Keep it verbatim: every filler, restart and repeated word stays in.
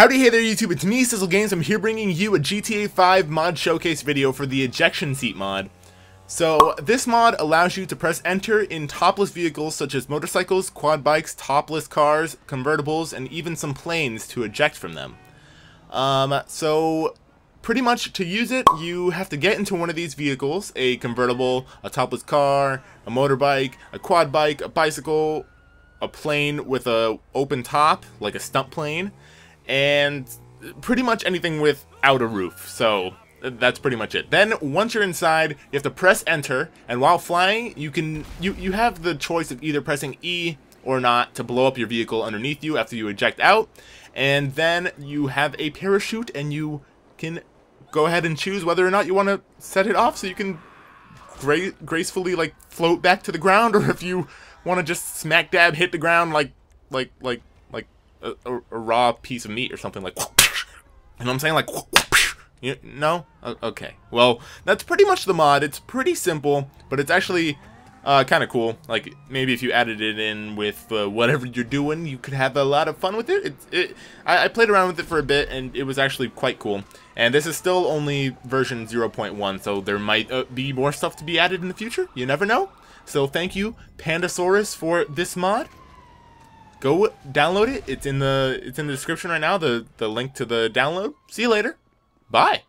Howdy, hey there YouTube, it's me, Sizzle Games. I'm here bringing you a G T A five mod showcase video for the ejection seat mod. So this mod allows you to press enter in topless vehicles such as motorcycles, quad bikes, topless cars, convertibles, and even some planes to eject from them. Um, so pretty much to use it, you have to get into one of these vehicles, a convertible, a topless car, a motorbike, a quad bike, a bicycle, a plane with a open top, like a stunt plane, and pretty much anything without a roof. So that's pretty much it. Then once you're inside, you have to press enter, and while flying, you can you you have the choice of either pressing E or not to blow up your vehicle underneath you after you eject out, and then you have a parachute, and you can go ahead and choose whether or not you want to set it off so you can gra gracefully like float back to the ground, or if you want to just smack dab hit the ground like like like like a, a, a raw piece of meat or something, like, you know what I'm saying, like, you know? Okay, well, that's pretty much the mod. It's pretty simple, but it's actually uh, kind of cool. Like, maybe if you added it in with uh, whatever you're doing, you could have a lot of fun with it. It, it I, I played around with it for a bit, and it was actually quite cool. And this is still only version zero point one, so there might uh, be more stuff to be added in the future. You never know. So thank you, Pandasaurus, for this mod. Go download it. It's in the it's in the description right now, the the link to the download. See you later. Bye.